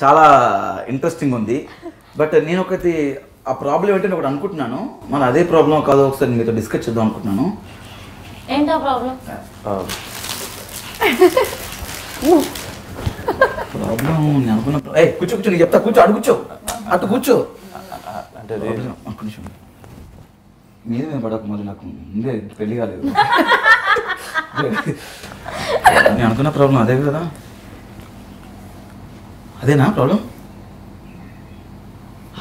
చాలా ఇంట్రెస్టింగ్ ఉంది. బట్ నేను ఒకటి ఆ ప్రాబ్లం ఏంటని ఒకటి అనుకుంటున్నాను, మన అదే ప్రాబ్లం కాదు ఒకసారి మీతో డిస్కస్ చేద్దాం అనుకుంటున్నాను. ఏంటా ప్రాబ్లం? ప్రాబ్లం నేను అనుకున్న కూర్చో కూర్చో నీకు చెప్తా, కూర్చో అటు కూర్చో అటు కూర్చో అంటే మీద మీద పడక మరి నాకు ముందే పెళ్లి కాలేదు. నేను అనుకున్న ప్రాబ్లం అదే కదా, అదేనా ప్రాబ్లం?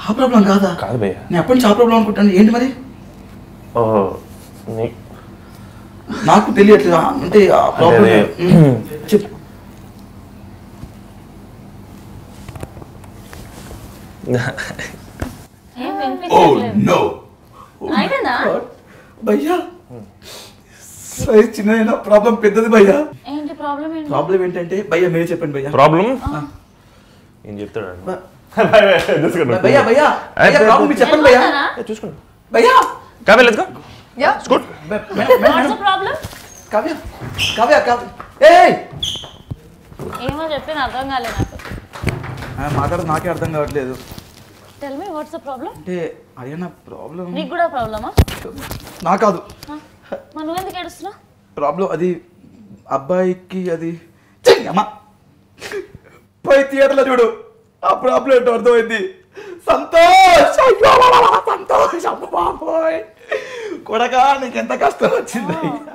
ఆ ప్రాబ్లం కాదా? కాదు భయ్యా, నేను ఎప్పటి నుంచి ఆ ప్రాబ్లం అనుకుంటాను. ఏంటి మరి? నాకు తెలియట్లేదు అంటే ఆ ప్రాబ్లం చెప్పు. భయ్యా సైజ్ చిన్నదైనా ప్రాబ్లం పెద్దది భయ్యా. ప్రాబ్లం ఏంటంటే భయ్యా మీరే చెప్పండి భయ్యా. ప్రాబ్లం ఏం చెప్తాడు మాట్లాడదు నాకే అర్థం కావట్లేదు. నా కాదు ప్రాబ్లం అది అబ్బాయికి అది పై థియేటర్లో చూడు ఆ ప్రాబ్లం ఏంటో అర్థమైంది. సంతోష్ సంతోష్ అమ్మ బాబోయ్ కొడకా నీకు ఎంత కష్టం వచ్చింది.